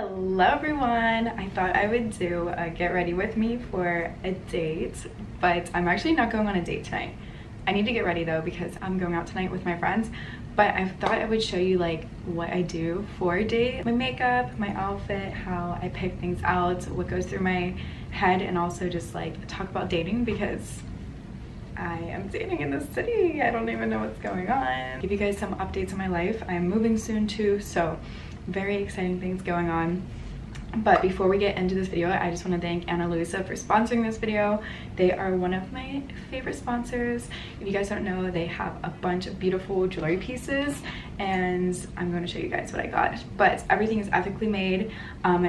Hello everyone! I thought I would do a get ready with me for a date, but I'm actually not going on a date tonight. I need to get ready though because I'm going out tonight with my friends, but I thought I would show you like what I do for a date. My makeup, my outfit, how I pick things out, what goes through my head, and also just like talk about dating because I am dating in this city. I don't even know what's going on. Give you guys some updates on my life. I'm moving soon too, so very exciting things going on. But before we get into this video, I just want to thank Ana Luisa for sponsoring this video. They are one of my favorite sponsors. If you guys don't know, they have a bunch of beautiful jewelry pieces, and I'm going to show you guys what I got. But everything is ethically made.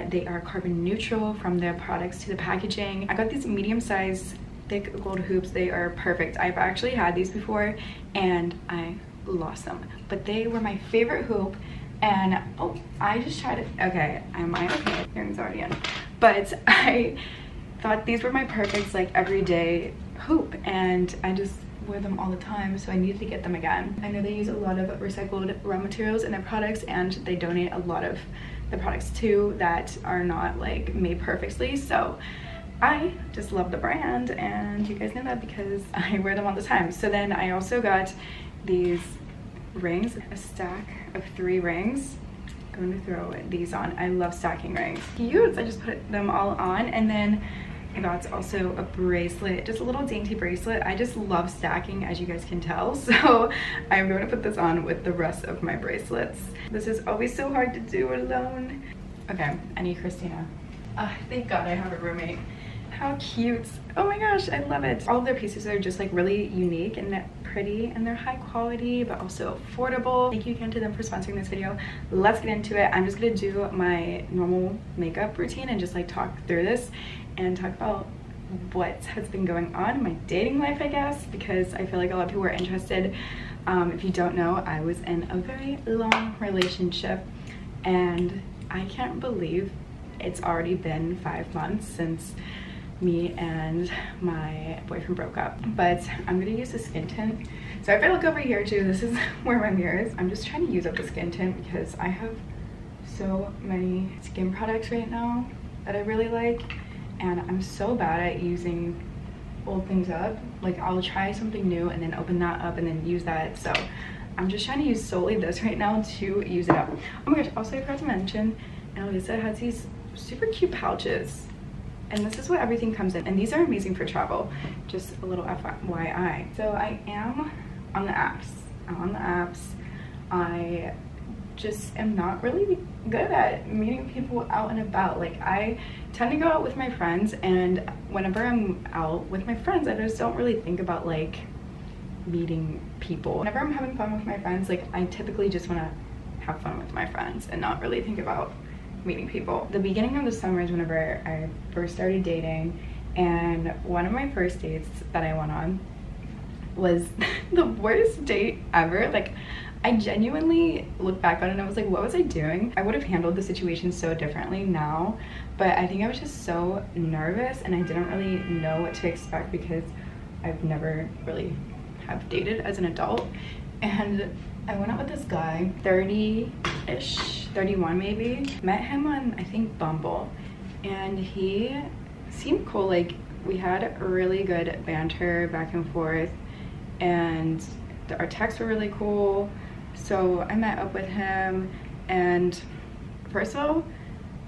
They are carbon neutral from their products to the packaging. I got these medium-sized thick gold hoops. They are perfect. I've actually had these before, and I lost them. But they were my favorite hoop. And oh, I just tried it. Okay, am I okay? Earrings already in. But I thought these were my perfect like everyday hoop, and I just wear them all the time, so I needed to get them again. I know they use a lot of recycled raw materials in their products, and they donate a lot of the products too that are not like made perfectly, so I just love the brand, and you guys know that because I wear them all the time. So then I also got these rings, a stack of 3 rings. I'm going to throw these on. I love stacking rings. Cute! I just put them all on, and then I got also a bracelet, just a little dainty bracelet. I just love stacking, as you guys can tell, so I'm going to put this on with the rest of my bracelets. This is always so hard to do alone. Okay, I need Christina. Thank God I have a roommate. How cute. Oh my gosh, I love it. All of their pieces are just like really unique and pretty, and they're high quality but also affordable. Thank you again to them for sponsoring this video. Let's get into it. I'm just gonna do my normal makeup routine and just like talk through this and talk about what has been going on in my dating life, I guess, because I feel like a lot of people are interested. If you don't know, I was in a very long relationship, and I can't believe it's already been 5 months since me and my boyfriend broke up. But I'm gonna use the skin tint. So if I look over here too, this is where my mirror is. I'm just trying to use up the skin tint because I have so many skin products right now that I really like, and I'm so bad at using old things up. Like I'll try something new and then open that up and then use that. So I'm just trying to use solely this right now to use it up. Oh my gosh, also I forgot to mention, Ana Luisa has these super cute pouches. And this is what everything comes in. And these are amazing for travel. Just a little FYI. So I am on the apps. I just am not really good at meeting people out and about. Like I tend to go out with my friends, and whenever I'm out with my friends, I just don't really think about like meeting people. Whenever I'm having fun with my friends, like I typically just want to have fun with my friends and not really think about meeting people. The beginning of the summer is whenever I first started dating, and one of my first dates that I went on was the worst date ever. Like I genuinely look back on it and I was like, what was I doing? I would have handled the situation so differently now, but I think I was just so nervous and I didn't really know what to expect because I've never really have dated as an adult. And I went out with this guy, 30-ish, 31 maybe. Met him on, I think, Bumble, and he seemed cool. Like we had really good banter back and forth, and our texts were really cool. So I met up with him, and first of all,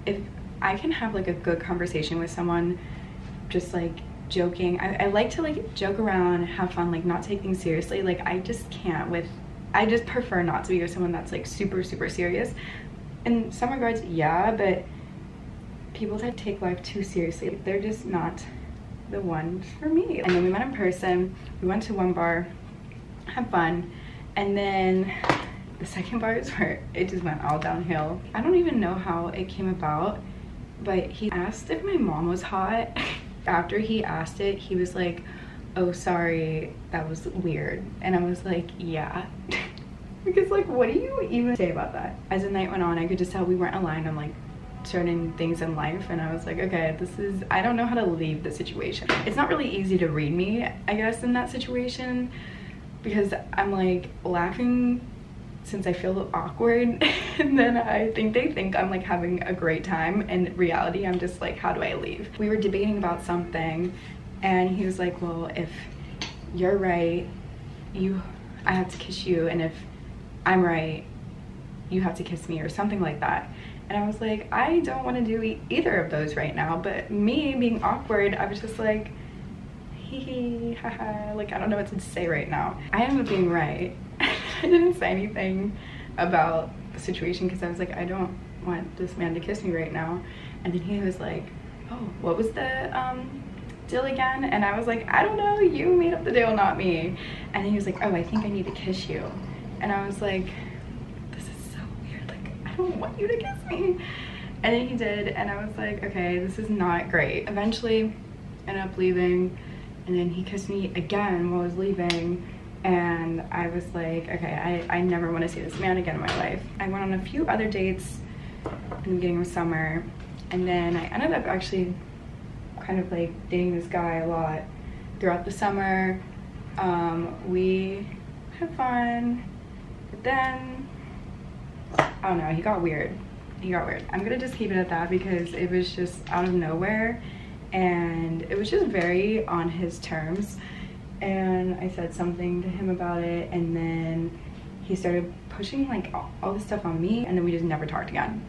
if I can have like a good conversation with someone, just like joking. I like to like joke around, have fun, like not take things seriously. Like I just can't with, I just prefer not to be with someone that's like super, super serious. In some regards, yeah, but people that take life too seriously, they're just not the one for me. And then we met in person, we went to one bar, had fun, and then the second bar is where it just went all downhill. I don't even know how it came about, but he asked if my mom was hot. After he asked it, he was like, oh, sorry, that was weird. And I was like, yeah. Because like, what do you even say about that? As the night went on, I could just tell we weren't aligned on like certain things in life, and I was like, okay, this is, I don't know how to leave the situation. It's not really easy to read me, I guess, in that situation, because I'm like laughing since I feel awkward and then I think they think I'm like having a great time, and in reality I'm just like, how do I leave? We were debating about something and he was like, well, if you're right, I have to kiss you, and if I'm right, you have to kiss me, or something like that. And I was like, I don't want to do either of those right now, but me being awkward, I was just like, hee hee, haha, like I don't know what to say right now. I ended up being right. I didn't say anything about the situation because I was like, I don't want this man to kiss me right now. And then he was like, oh, what was the deal again? And I was like, I don't know, you made up the deal, not me. And then he was like, oh, I think I need to kiss you. And I was like, this is so weird, like I don't want you to kiss me. And then he did, and I was like, okay, this is not great. Eventually ended up leaving, and then he kissed me again while I was leaving, and I was like, okay, I never want to see this man again in my life. I went on a few other dates in the beginning of summer, and then I ended up actually kind of like dating this guy a lot throughout the summer. We had fun, but then I don't know, he got weird. I'm gonna just keep it at that because it was just out of nowhere and it was just very on his terms, and I said something to him about it, and then he started pushing like all this stuff on me, and then we just never talked again.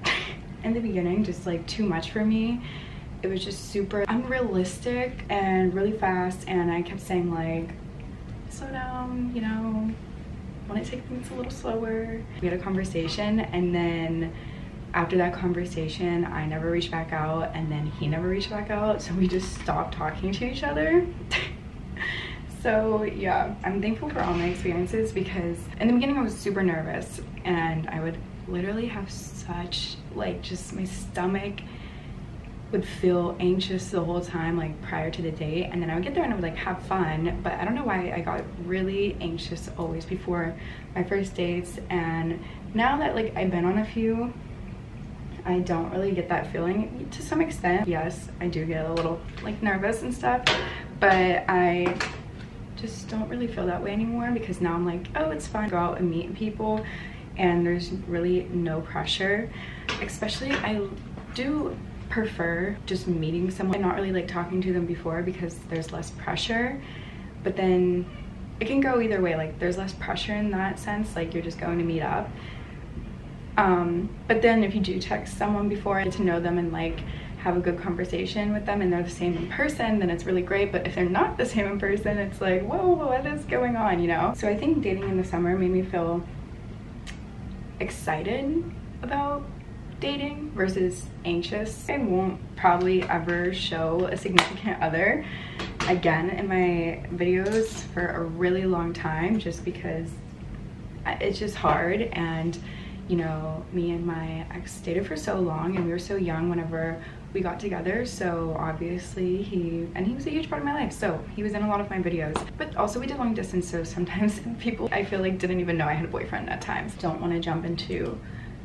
In the beginning, just like too much for me. It was just super unrealistic and really fast, and I kept saying like, slow down, you know, want to take things a little slower. We had a conversation, and then after that conversation I never reached back out, and then he never reached back out, so we just stopped talking to each other. So yeah, I'm thankful for all my experiences because in the beginning I was super nervous and I would literally have such like, just my stomach would feel anxious the whole time, like prior to the date, and then I would get there and I would like have fun, but I don't know why I got really anxious always before my first dates, and now that like I've been on a few, I don't really get that feeling to some extent. Yes, I do get a little like nervous and stuff, but I just don't really feel that way anymore because now I'm like, oh, it's fun to go out and meet people and there's really no pressure. Especially I do prefer just meeting someone and not really like talking to them before because there's less pressure, but then it can go either way, like there's less pressure in that sense, like you're just going to meet up, but then if you do text someone before and get to know them and like have a good conversation with them and they're the same in person, then it's really great, but if they're not the same in person, it's like, whoa, what is going on, you know? So I think dating in the summer made me feel excited about dating versus anxious. I won't probably ever show a significant other again in my videos for a really long time just because it's just hard, and you know, me and my ex dated for so long and we were so young whenever we got together, so obviously he was a huge part of my life, so he was in a lot of my videos, but also we did long distance, so sometimes people I feel like didn't even know I had a boyfriend at times. Don't want to jump into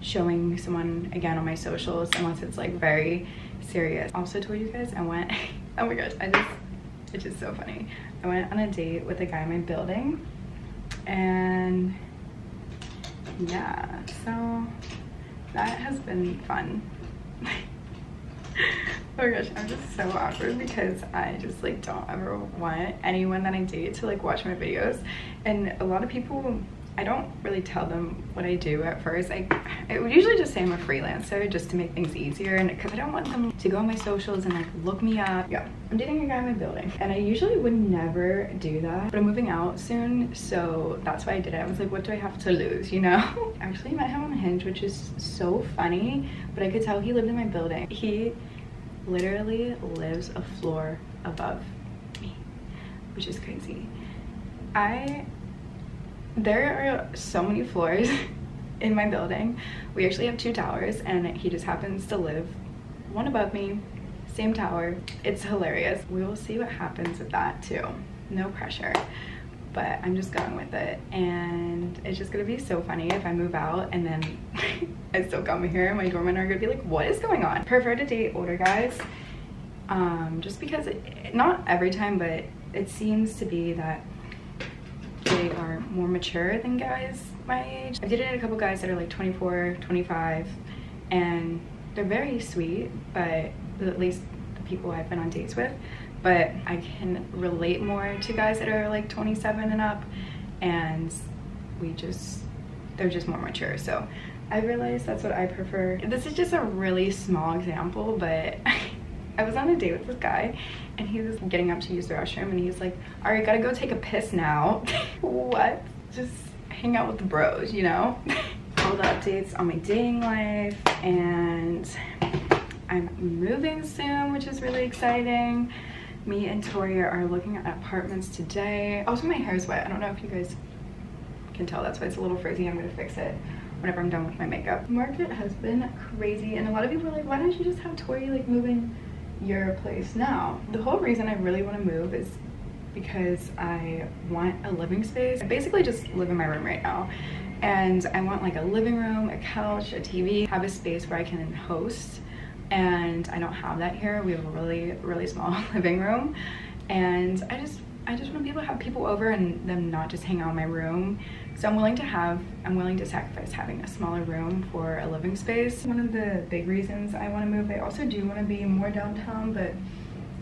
showing someone again on my socials unless it's like very serious. Also told you guys I went oh my gosh, it's just so funny, I went on a date with a guy in my building, and yeah, so that has been fun. Oh my gosh, I'm just so awkward because I just like don't ever want anyone that I date to like watch my videos, and a lot of people, I don't really tell them what I do at first. I would usually just say I'm a freelancer just to make things easier, and because I don't want them to go on my socials and like look me up. Yeah, I'm dating a guy in my building, and I usually would never do that, but I'm moving out soon, so that's why I did it. I was like, what do I have to lose, you know? Actually met him on Hinge, which is so funny, but I could tell he lived in my building. He literally lives a floor above me, which is crazy. There are so many floors in my building. We actually have 2 towers, and he just happens to live one above me, same tower. It's hilarious. We will see what happens with that too. No pressure, but I'm just going with it, and it's just gonna be so funny if I move out and then I still come here. My doormen are gonna be like, what is going on? Prefer to date older guys, just because not every time, but it seems to be that they are more mature than guys my age. I've dated a couple guys that are like 24, 25, and they're very sweet, but at least the people I've been on dates with. But I can relate more to guys that are like 27 and up, and they're just more mature. So I realized that's what I prefer. This is just a really small example, but I was on a date with this guy, and he was getting up to use the restroom, and he's like, all right, gotta go take a piss now. What? Just hang out with the bros, you know? All the updates on my dating life, and I'm moving soon, which is really exciting. Me and Tori are looking at apartments today. Also, my hair's wet. I don't know if you guys can tell. That's why it's a little frizzy. I'm gonna fix it whenever I'm done with my makeup. The market has been crazy, and a lot of people are like, why don't you just have Tori like move in your place now? The whole reason I really want to move is because I want a living space. I basically just live in my room right now, and I want like a living room, a couch, a TV, have a space where I can host. And I don't have that here. We have a really small living room, and I just want to be able to have people over and them not just hang out in my room. So I'm willing to sacrifice having a smaller room for a living space. One of the big reasons I want to move, I also do want to be more downtown, but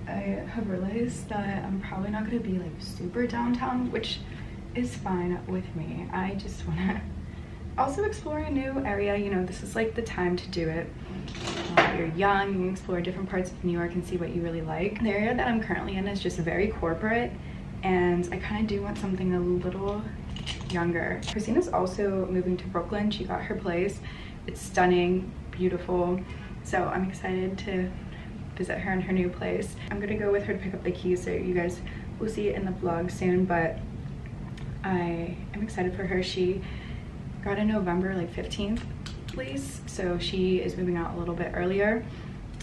I have realized that I'm probably not going to be like super downtown, which is fine with me. I just want to also explore a new area. You know, this is like the time to do it. You're young, you can explore different parts of New York and see what you really like. The area that I'm currently in is just very corporate, and I kind of do want something a little younger. Christina's also moving to Brooklyn. She got her place. It's stunning, beautiful, so I'm excited to visit her in her new place. I'm gonna go with her to pick up the keys, so you guys will see it in the vlog soon, but I am excited for her. She got a November like 15th lease, so she is moving out a little bit earlier,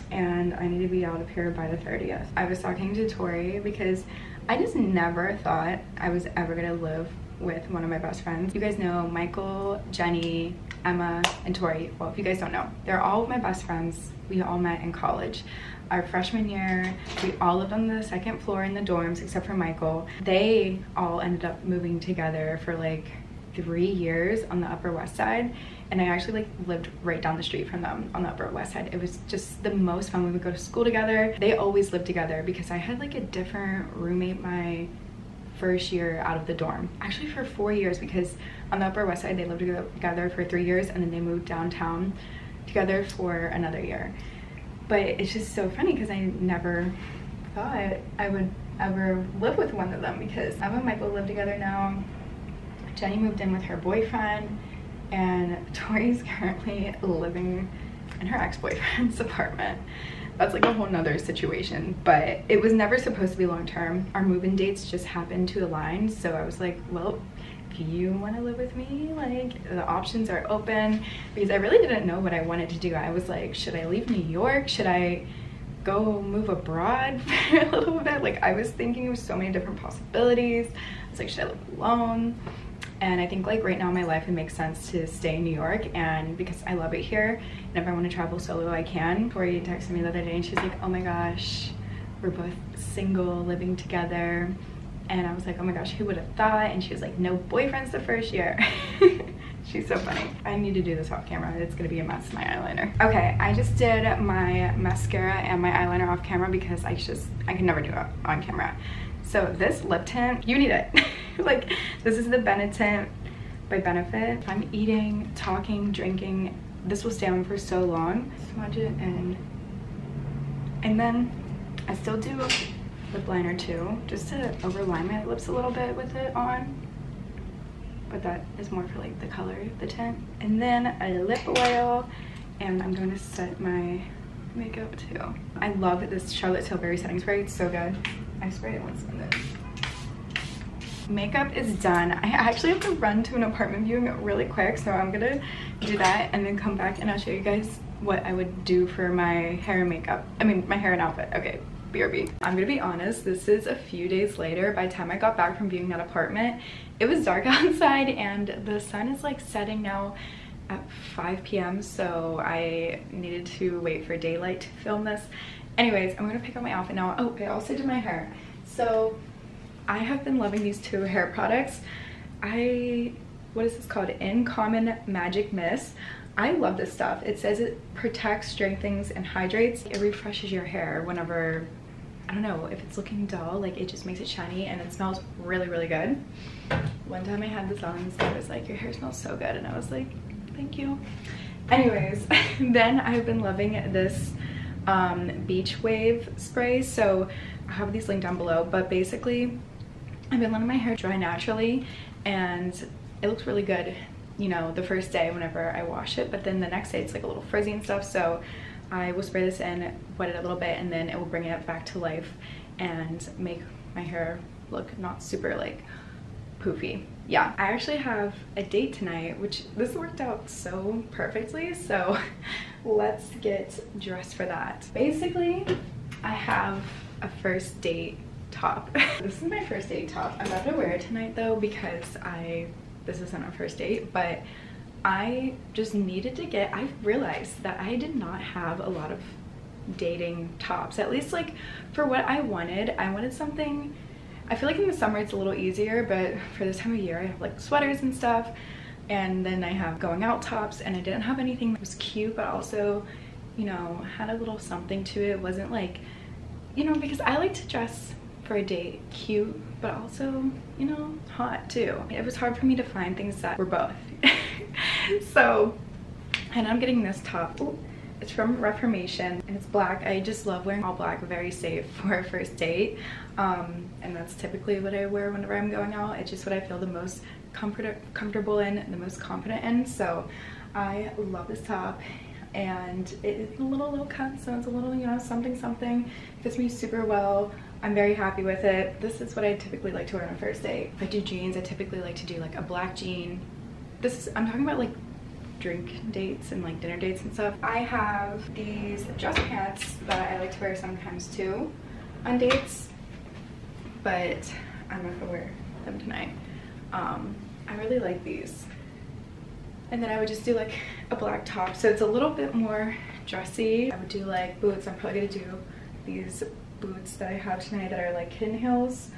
and I need to be out of here by the 30th. I was talking to Tori because I just never thought I was ever gonna live with one of my best friends. You guys know Michael, Jenny, Emma, and Tori. Well, if you guys don't know, they're all my best friends. We all met in college. Our freshman year, we all lived on the second floor in the dorms except for Michael. They all ended up moving together for like 3 years on the Upper West Side, and I actually like lived right down the street from them on the Upper West Side. It was just the most fun. We would go to school together. They always lived together because I had like a different roommate my first year out of the dorm, actually for 4 years, because on the Upper West Side they lived together for 3 years, and then they moved downtown together for another year. But it's just so funny because I never thought I would ever live with one of them, because Emma and Michael live together now. Jenny moved in with her boyfriend, and Tori's currently living in her ex-boyfriend's apartment. That's like a whole nother situation, but it was never supposed to be long-term. Our move-in dates just happened to align, so I was like, well, if you want to live with me, like, the options are open, because I really didn't know what I wanted to do. I was like, should I leave New York? Should I go move abroad for a little bit? Like, I was thinking of so many different possibilities. I was like, should I live alone? And I think like right now in my life it makes sense to stay in New York, and because I love it here, and if I want to travel solo I can. Tori texted me the other day and she's like, oh my gosh, we're both single living together. And I was like, oh my gosh, who would have thought? And she was like, no boyfriends the first year. She's so funny. I need to do this off camera. It's gonna be a mess, my eyeliner. Okay, I just did my mascara and my eyeliner off camera because I can never do it on camera. So this lip tint, you need it. Like, this is the Benetint by Benefit. If I'm eating, talking, drinking, this will stay on for so long. Smudge it in. And then I still do lip liner too, just to overline my lips a little bit with it on. But that is more for like the color of the tint. And then a lip oil, and I'm going to set my makeup too. I love this Charlotte Tilbury setting spray. It's so good. I sprayed it once in this. Makeup is done. I actually have to run to an apartment viewing really quick, so I'm gonna do that and then come back and I'll show you guys what I would do for my hair and makeup. I mean, my hair and outfit. Okay, BRB. I'm gonna be honest, this is a few days later. By the time I got back from viewing that apartment, it was dark outside, and the sun is like setting now at 5 p.m. so I needed to wait for daylight to film this. Anyways, I'm gonna pick up my outfit now. Oh, I also did my hair. So I have been loving these two hair products. what is this called? In Common Magic Mist. I love this stuff. It says it protects, strengthens, and hydrates. It refreshes your hair whenever, I don't know, if it's looking dull, like it just makes it shiny, and it smells really, really good. One time I had this on and this guy was like, your hair smells so good, and I was like, thank you. Anyways, then I've been loving this beach wave spray, so I'll have these linked down below, but basically I've been letting my hair dry naturally and it looks really good, you know, the first day whenever I wash it, but then the next day it's like a little frizzy and stuff, so I will spray this in, wet it a little bit, and then it will bring it back to life and make my hair look not super like poofy. Yeah, I actually have a date tonight, which this worked out so perfectly, so let's get dressed for that. Basically, I have a first date top. This is my first date top. I'm about to wear it tonight though, because this isn't our first date, but I just needed to get, I realized that I did not have a lot of dating tops, at least like for what I wanted. I wanted something, I feel like in the summer it's a little easier, but for this time of year I have like sweaters and stuff, and then I have going out tops, and I didn't have anything that was cute but also, you know, had a little something to it. It wasn't like, you know, because I like to dress for a date cute but also, you know, hot too. It was hard for me to find things that were both. So, and I'm getting this top. Ooh, it's from Reformation and it's black. I just love wearing all black, very safe for a first date. And that's typically what I wear whenever I'm going out. It's just what I feel the most comfortable in, the most confident in. So I love this top, and it's a little cut, so it's a little, you know, something. It fits me super well. I'm very happy with it. This is what I typically like to wear on a first date. If I do jeans, I typically like to do like a black jean. This is, I'm talking about like drink dates and like dinner dates and stuff. I have these dress pants that I like to wear sometimes too on dates, but I'm not gonna wear them tonight. I really like these. And then I would just do like a black top, so it's a little bit more dressy. I would do like boots. I'm probably gonna do these boots that I have tonight that are like hidden heels.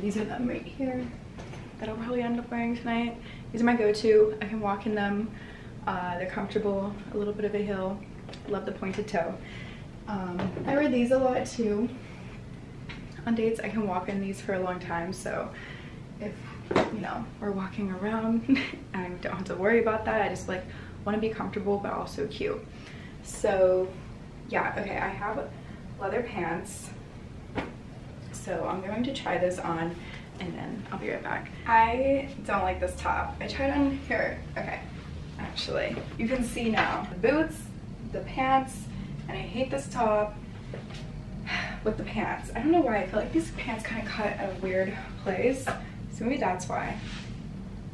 These are them right here that I'll probably end up wearing tonight. These are my go-to. I can walk in them. They're comfortable, a little bit of a heel. Love the pointed toe. I wear these a lot too on dates. I can walk in these for a long time, so if, you know, we're walking around I don't have to worry about that. I just like want to be comfortable but also cute. So yeah, okay, I have leather pants, so I'm going to try this on and then I'll be right back. I don't like this top. I tried on here. Okay, actually you can see now the boots, the pants, and I hate this top with the pants. I don't know why, I feel like these pants kind of cut at a weird place, so maybe that's why.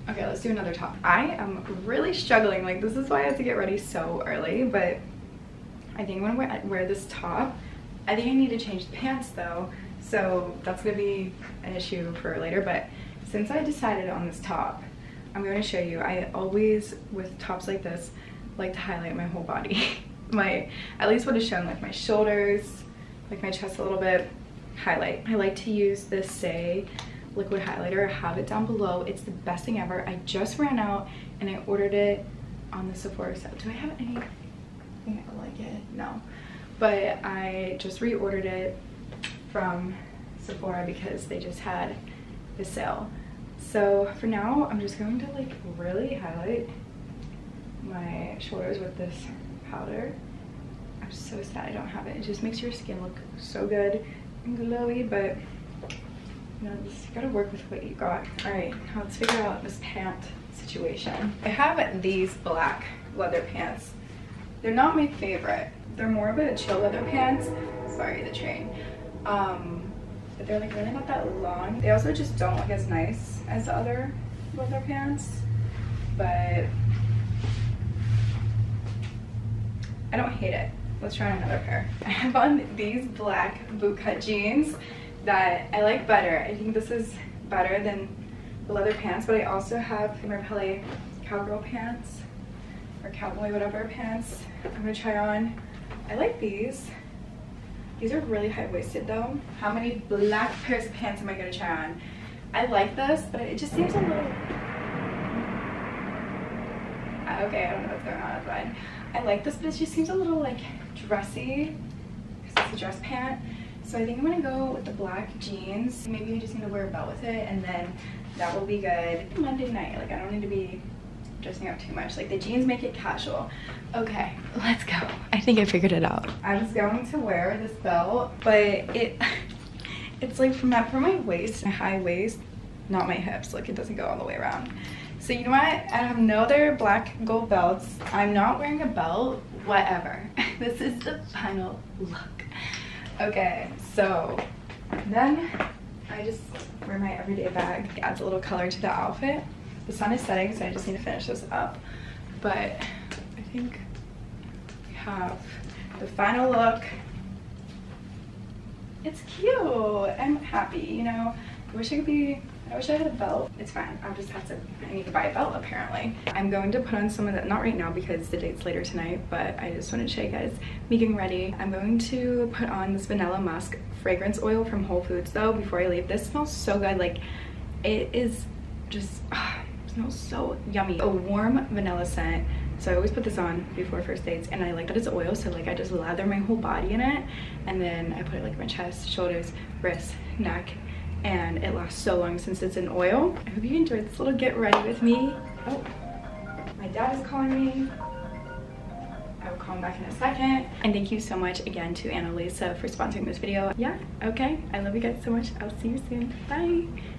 Okay, let's do another top. I am really struggling, like this is why I have to get ready so early, but I think I'm gonna wear this top. I think I need to change the pants though, so that's gonna be an issue for later, but since I decided on this top, I'm going to show you. I always, with tops like this, like to highlight my whole body. At least what is shown, like my shoulders, like my chest a little bit, highlight. I like to use this Say liquid highlighter. I have it down below. It's the best thing ever. I just ran out and I ordered it on the Sephora site. Do I have any? I think I like it. No. But I just reordered it from Sephora because they just had the sale. So for now, I'm just going to like really highlight my shoulders with this powder. I'm so sad I don't have it. It just makes your skin look so good and glowy, but you know, you just gotta work with what you got. All right, now let's figure out this pant situation. I have these black leather pants. They're not my favorite. They're more of a chill leather pants. Sorry, the train. But they're like really not that long. They also just don't look as nice as the other leather pants, but I don't hate it. Let's try another pair. I have on these black bootcut jeans that I like better. I think this is better than the leather pants, but I also have my Repelé cowgirl pants or cowboy whatever pants I'm gonna try on. I like these. These are really high-waisted though. How many black pairs of pants am I gonna try on? I like this, but it just seems a little... Okay, I don't know what's going on, that's fine. I like this, but it just seems a little, like, dressy, because it's a dress pant. So I think I'm going to go with the black jeans. Maybe I just need to wear a belt with it, and then that will be good. Monday night, like, I don't need to be dressing up too much. Like, the jeans make it casual. Okay, let's go. I think I figured it out. I'm just going to wear this belt, but it's like from my waist, my high waist, not my hips. Like, it doesn't go all the way around. So you know what? I have no other black gold belts. I'm not wearing a belt, whatever. This is the final look. Okay, so then I just wear my everyday bag. It adds a little color to the outfit. The sun is setting, so I just need to finish this up. But I think we have the final look. It's cute. I'm happy, you know. I wish I had a belt. It's fine. I need to buy a belt apparently. I'm going to put on some of that, not right now because the date's later tonight, but I just wanted to show you guys me getting ready. I'm going to put on this vanilla musk fragrance oil from Whole Foods though before I leave. This smells so good. Like, it is just, it smells so yummy. A warm vanilla scent. So I always put this on before first dates, and I like that it's oil, so like I just lather my whole body in it, and then I put it like my chest, shoulders, wrists, neck, and it lasts so long since it's in oil. I hope you enjoyed this little get ready with me. Oh, my dad is calling me. I will call him back in a second. And thank you so much again to Ana Luisa for sponsoring this video. Yeah, okay, I love you guys so much. I'll see you soon. Bye.